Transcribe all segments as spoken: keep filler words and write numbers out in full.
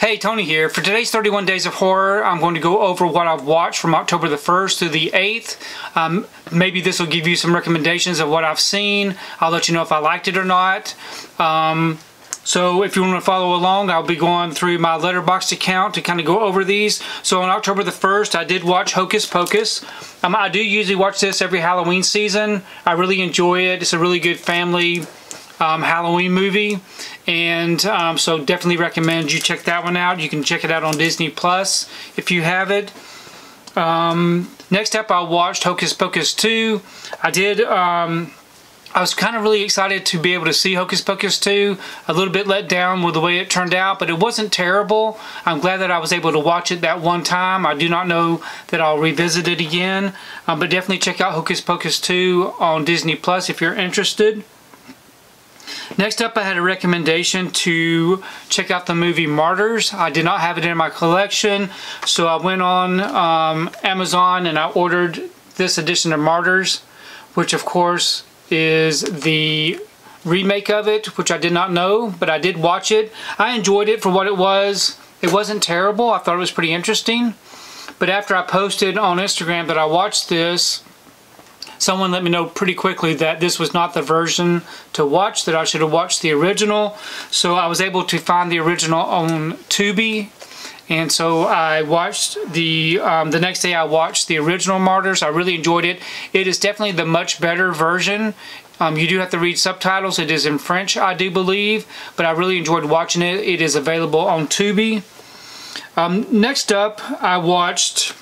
Hey, Tony here. For today's thirty-one Days of Horror, I'm going to go over what I've watched from October the first through the eighth. Um, maybe this will give you some recommendations of what I've seen. I'll let you know if I liked it or not. Um, so if you want to follow along, I'll be going through my Letterboxd account to kind of go over these. So on October the first, I did watch Hocus Pocus. Um, I do usually watch this every Halloween season. I really enjoy it. It's a really good family Um, Halloween movie, and um, so definitely recommend you check that one out. You can check it out on Disney Plus if you have it. Um, next up, I watched Hocus Pocus two. I did um, I was kind of really excited to be able to see Hocus Pocus two. A little bit let down with the way it turned out, but it wasn't terrible. I'm glad that I was able to watch it that one time. I do not know that I'll revisit it again, um, but definitely check out Hocus Pocus two on Disney Plus if you're interested. Next up, I had a recommendation to check out the movie Martyrs. I did not have it in my collection, so I went on um, Amazon and I ordered this edition of Martyrs, which of course is the remake of it, which I did not know, but I did watch it. I enjoyed it for what it was. It wasn't terrible. I thought it was pretty interesting. But after I posted on Instagram that I watched this, someone let me know pretty quickly that this was not the version to watch, that I should have watched the original. So I was able to find the original on Tubi. And so I watched the, um, the next day I watched the original Martyrs. I really enjoyed it. It is definitely the much better version. Um, you do have to read subtitles. It is in French, I do believe. But I really enjoyed watching it. It is available on Tubi. Um, next up, I watched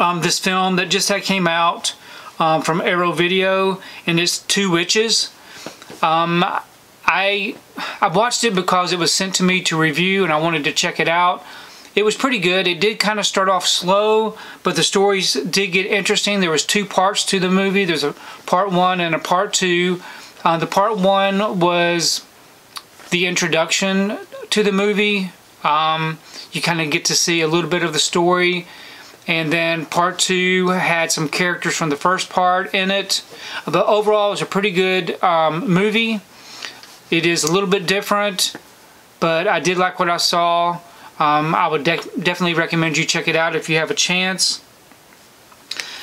um, this film that just had came out. Um, from Arrow Video, and it's Two Witches. Um, I I watched it because it was sent to me to review, and I wanted to check it out. It was pretty good. It did kind of start off slow, but the stories did get interesting. There was two parts to the movie. There's a part one and a part two. Uh, the part one was the introduction to the movie. Um, you kind of get to see a little bit of the story. And then part two had some characters from the first part in it. But overall, it was a pretty good um, movie. It is a little bit different, but I did like what I saw. Um, I would de definitely recommend you check it out if you have a chance.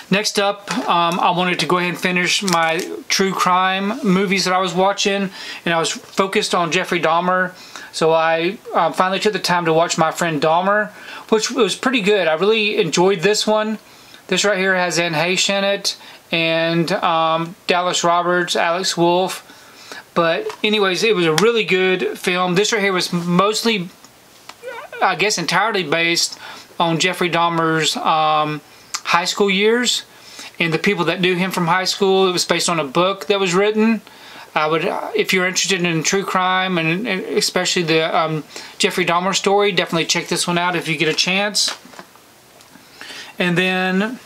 Next up, um, I wanted to go ahead and finish my true crime movies that I was watching. And I was focused on Jeffrey Dahmer. So I uh, finally took the time to watch My Friend Dahmer, which was pretty good. I really enjoyed this one. This right here has Anne Heche in it, and um, Dallas Roberts, Alex Wolfe. But anyways, it was a really good film. This right here was mostly, I guess, entirely based on Jeffrey Dahmer's um, high school years and the people that knew him from high school. It was based on a book that was written. I would, if you're interested in true crime and especially the um, Jeffrey Dahmer story, definitely check this one out if you get a chance. And then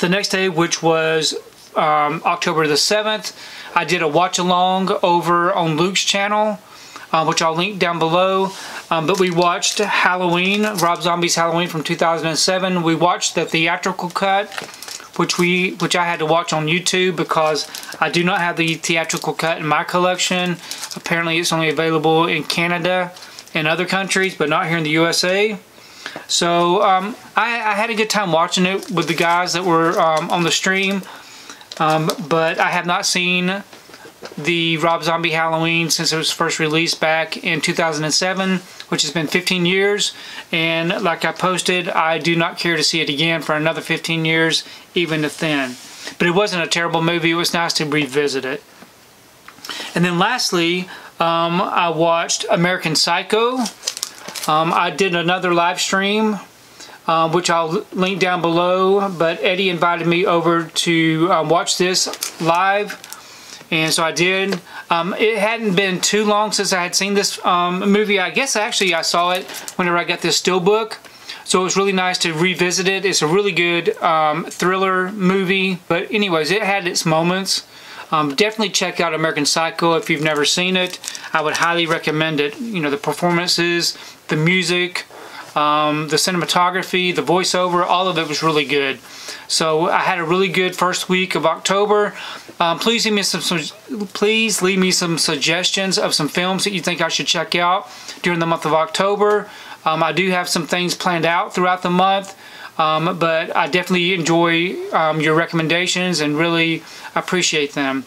the next day, which was um, October the seventh, I did a watch along over on Luke's channel, uh, which I'll link down below. Um, but we watched Halloween, Rob Zombie's Halloween from two thousand seven. We watched the theatrical cut, which we which I had to watch on YouTube because I do not have the theatrical cut in my collection. Apparently it's only available in Canada and other countries, but not here in the U S A. So um, I, I had a good time watching it with the guys that were um, on the stream, um, but I have not seen the Rob Zombie Halloween since it was first released back in two thousand seven, which has been fifteen years, and like I posted, I do not care to see it again for another fifteen years, even if then. But it wasn't a terrible movie. It was nice to revisit it. And then lastly, um, I watched American Psycho. Um, I did another live stream, uh, which I'll link down below, but Eddie invited me over to um, watch this live. And so I did. Um, it hadn't been too long since I had seen this um, movie. I guess actually I saw it whenever I got this still book. So it was really nice to revisit it. It's a really good um, thriller movie. But anyways, it had its moments. Um, definitely check out American Psycho if you've never seen it. I would highly recommend it. You know, the performances, the music, um, the cinematography, the voiceover, all of it was really good. So I had a really good first week of October. Um, please leave me some, some please leave me some suggestions of some films that you think I should check out during the month of October. Um, I do have some things planned out throughout the month, um, but I definitely enjoy um, your recommendations and really appreciate them.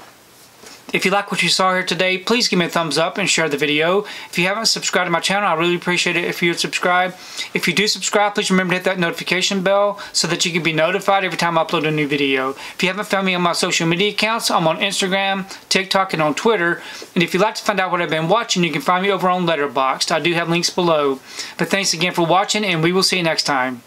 If you like what you saw here today, please give me a thumbs up and share the video. If you haven't subscribed to my channel, I really appreciate it if you would subscribe. If you do subscribe, please remember to hit that notification bell so that you can be notified every time I upload a new video. If you haven't found me on my social media accounts, I'm on Instagram, TikTok, and on Twitter. And if you'd like to find out what I've been watching, you can find me over on Letterboxd. I do have links below. But thanks again for watching, and we will see you next time.